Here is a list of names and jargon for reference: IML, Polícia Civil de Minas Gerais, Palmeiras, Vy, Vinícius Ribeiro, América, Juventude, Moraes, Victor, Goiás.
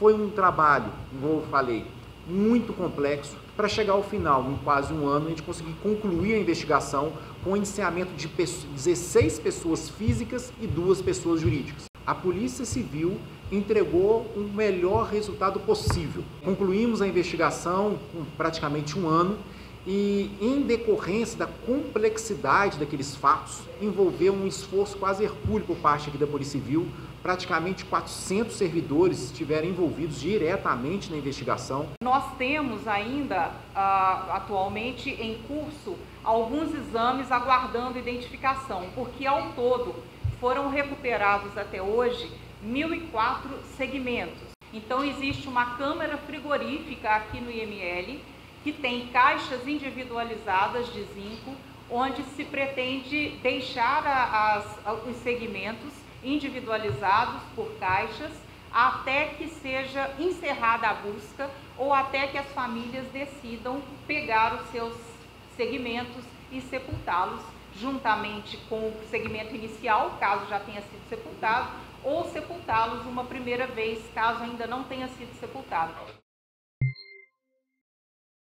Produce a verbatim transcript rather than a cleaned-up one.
Foi um trabalho, como eu falei, muito complexo, para chegar ao final, em quase um ano, a gente conseguiu concluir a investigação com o indiciamento de dezesseis pessoas físicas e duas pessoas jurídicas. A Polícia Civil entregou o melhor resultado possível. Concluímos a investigação com praticamente um ano e, em decorrência da complexidade daqueles fatos, envolveu um esforço quase hercúleo por parte aqui da Polícia Civil. Praticamente quatrocentos servidores estiveram envolvidos diretamente na investigação. Nós temos ainda, atualmente, em curso, alguns exames aguardando identificação, porque ao todo foram recuperados até hoje mil e quatro segmentos. Então existe uma câmara frigorífica aqui no I M L, que tem caixas individualizadas de zinco, onde se pretende deixar as, os segmentos individualizados por caixas até que seja encerrada a busca ou até que as famílias decidam pegar os seus segmentos e sepultá-los juntamente com o segmento inicial, caso já tenha sido sepultado, ou sepultá-los uma primeira vez, caso ainda não tenha sido sepultado.